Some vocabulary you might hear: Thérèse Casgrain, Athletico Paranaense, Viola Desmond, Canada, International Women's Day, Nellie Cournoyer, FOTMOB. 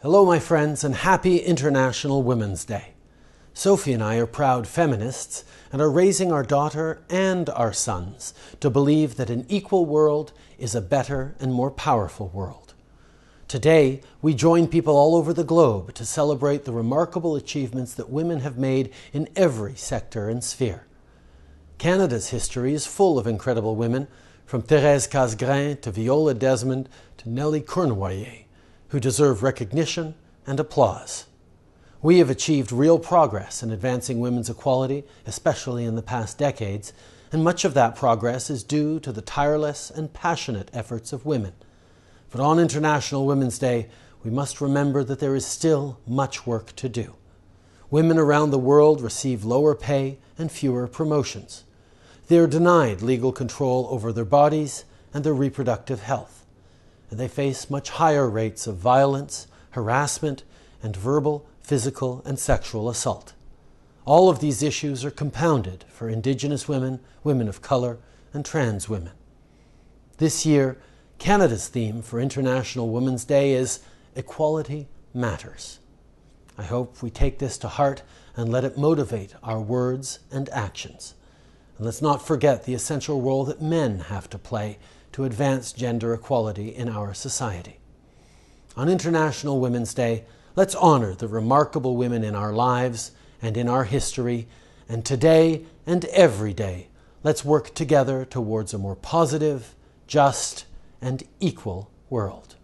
Hello, my friends, and happy International Women's Day. Sophie and I are proud feminists and are raising our daughter and our sons to believe that an equal world is a better and more powerful world. Today, we join people all over the globe to celebrate the remarkable achievements that women have made in every sector and sphere. Canada's history is full of incredible women, from Thérèse Casgrain to Viola Desmond to Nellie Cournoyer, who deserve recognition and applause. We have achieved real progress in advancing women's equality, especially in the past decades, and much of that progress is due to the tireless and passionate efforts of women. But on International Women's Day, we must remember that there is still much work to do. Women around the world receive lower pay and fewer promotions. They are denied legal control over their bodies and their reproductive health, and they face much higher rates of violence, harassment, and verbal, physical, and sexual assault. All of these issues are compounded for Indigenous women, women of color, and trans women. This year, Canada's theme for International Women's Day is Equality Matters. I hope we take this to heart and let it motivate our words and actions. And let's not forget the essential role that men have to play to advance gender equality in our society. On International Women's Day, let's honor the remarkable women in our lives and in our history, and today and every day, let's work together towards a more positive, just, and equal world.